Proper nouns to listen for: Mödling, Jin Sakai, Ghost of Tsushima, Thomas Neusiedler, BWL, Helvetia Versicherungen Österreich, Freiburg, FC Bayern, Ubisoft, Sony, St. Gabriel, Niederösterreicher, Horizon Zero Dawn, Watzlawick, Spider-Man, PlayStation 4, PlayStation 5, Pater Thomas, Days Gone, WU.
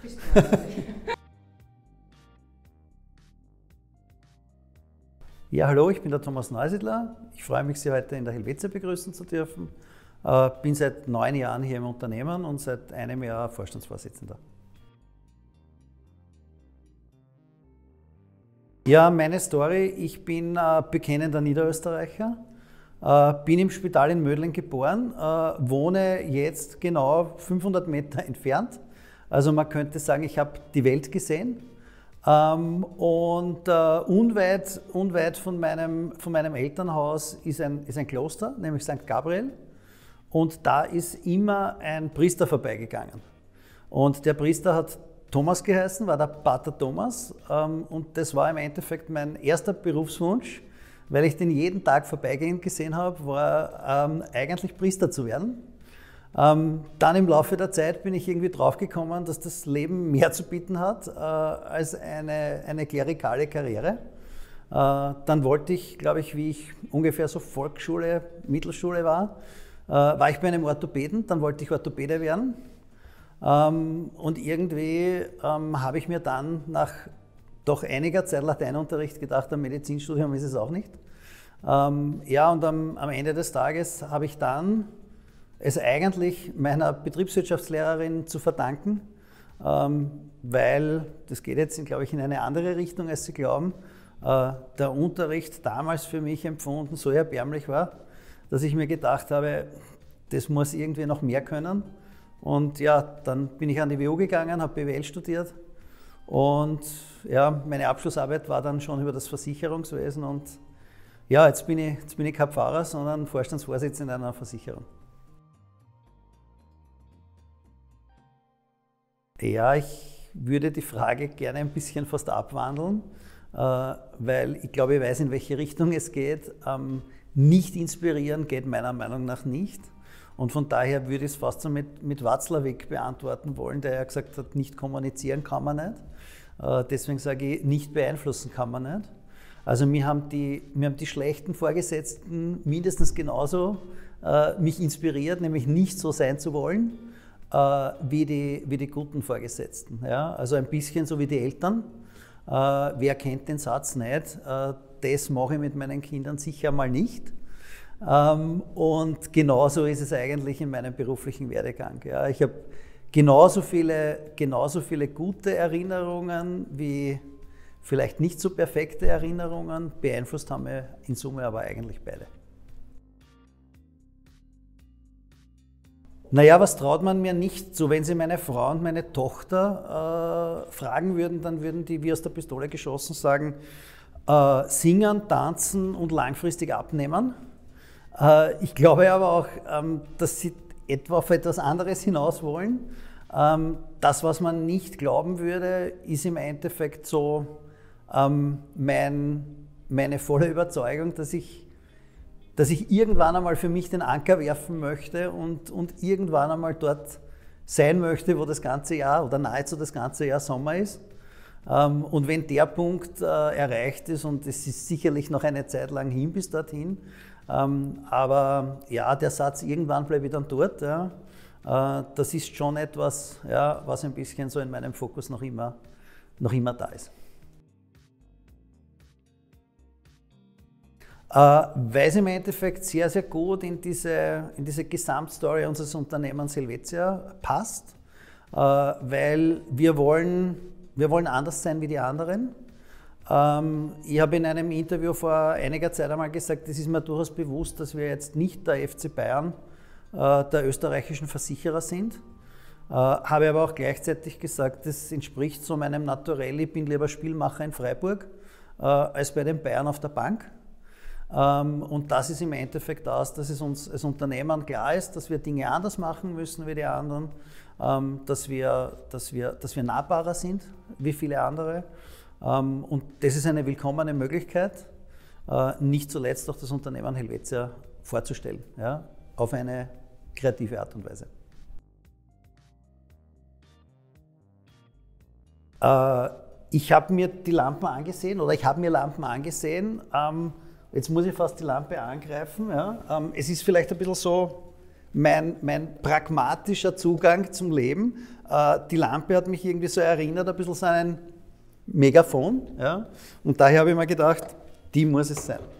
Bis ja, hallo, ich bin der Thomas Neusiedler. Ich freue mich, Sie heute in der Helvetia begrüßen zu dürfen. Bin seit 9 Jahren hier im Unternehmen und seit einem Jahr Vorstandsvorsitzender. Ja, meine Story, ich bin bekennender Niederösterreicher, bin im Spital in Mödling geboren, wohne jetzt genau 500 Meter entfernt. Also man könnte sagen, ich habe die Welt gesehen. Und unweit von meinem Elternhaus ist ein Kloster, nämlich St. Gabriel. Und da ist immer ein Priester vorbeigegangen. Und der Priester hat Thomas geheißen, war der Pater Thomas. Und das war im Endeffekt mein erster Berufswunsch, weil ich den jeden Tag vorbeigehend gesehen habe, war eigentlich Priester zu werden. Dann im Laufe der Zeit bin ich irgendwie draufgekommen, dass das Leben mehr zu bieten hat als eine klerikale Karriere. Dann wollte ich, glaube ich, wie ich ungefähr so Volksschule, Mittelschule war ich bei einem Orthopäden, dann wollte ich Orthopäde werden. Und irgendwie habe ich mir dann nach doch einiger Zeit Lateinunterricht gedacht, am Medizinstudium ist es auch nicht. Ja, und am Ende des Tages habe ich dann es eigentlich meiner Betriebswirtschaftslehrerin zu verdanken, weil, das geht jetzt, glaube ich, in eine andere Richtung, als Sie glauben, der Unterricht damals für mich empfunden so erbärmlich war, dass ich mir gedacht habe, das muss irgendwie noch mehr können. Und ja, dann bin ich an die WU gegangen, habe BWL studiert und ja, meine Abschlussarbeit war dann schon über das Versicherungswesen und ja, jetzt bin ich kein Pfarrer, sondern Vorstandsvorsitzender einer Versicherung. Ja, ich würde die Frage gerne ein bisschen fast abwandeln, weil ich glaube, ich weiß, in welche Richtung es geht. Nicht inspirieren geht meiner Meinung nach nicht. Und von daher würde ich es fast so mit Watzlawick beantworten wollen, der ja gesagt hat, nicht kommunizieren kann man nicht. Deswegen sage ich, nicht beeinflussen kann man nicht. Also mir haben die schlechten Vorgesetzten mindestens genauso mich inspiriert, nämlich nicht so sein zu wollen, wie die guten Vorgesetzten. Ja? Also ein bisschen so wie die Eltern. Wer kennt den Satz nicht? Das mache ich mit meinen Kindern sicher mal nicht. Und genauso ist es eigentlich in meinem beruflichen Werdegang. Ja, ich habe genauso viele gute Erinnerungen wie vielleicht nicht so perfekte Erinnerungen. Beeinflusst haben wir in Summe aber eigentlich beide. Naja, was traut man mir nicht zu? Wenn Sie meine Frau und meine Tochter fragen würden, dann würden die wie aus der Pistole geschossen sagen, singen, tanzen und langfristig abnehmen. Ich glaube aber auch, dass sie etwa auf etwas anderes hinaus wollen. Das, was man nicht glauben würde, ist im Endeffekt so meine volle Überzeugung, dass ich irgendwann einmal für mich den Anker werfen möchte und irgendwann einmal dort sein möchte, wo das ganze Jahr oder nahezu das ganze Jahr Sommer ist. Und wenn der Punkt erreicht ist, und es ist sicherlich noch eine Zeit lang hin bis dorthin, aber ja, der Satz, irgendwann bleibe ich dann dort, ja, das ist schon etwas, ja, was ein bisschen so in meinem Fokus noch immer da ist. Weil es im Endeffekt sehr, sehr gut in diese Gesamtstory unseres Unternehmens Helvetia passt, weil wir wollen anders sein wie die anderen. Ich habe in einem Interview vor einiger Zeit einmal gesagt, es ist mir durchaus bewusst, dass wir jetzt nicht der FC Bayern der österreichischen Versicherer sind. Habe aber auch gleichzeitig gesagt, das entspricht so meinem Naturell, ich bin lieber Spielmacher in Freiburg als bei den Bayern auf der Bank. Und das ist im Endeffekt das, dass es uns als Unternehmen klar ist, dass wir Dinge anders machen müssen wie die anderen, dass wir nahbarer sind wie viele andere. Und das ist eine willkommene Möglichkeit, nicht zuletzt auch das Unternehmen Helvetia vorzustellen, ja, auf eine kreative Art und Weise. Ich habe mir Lampen angesehen. Jetzt muss ich fast die Lampe angreifen. Ja. Es ist vielleicht ein bisschen so, mein pragmatischer Zugang zum Leben. Die Lampe hat mich irgendwie so erinnert, ein bisschen so an ein Megafon. Ja? Und daher habe ich mir gedacht, die muss es sein.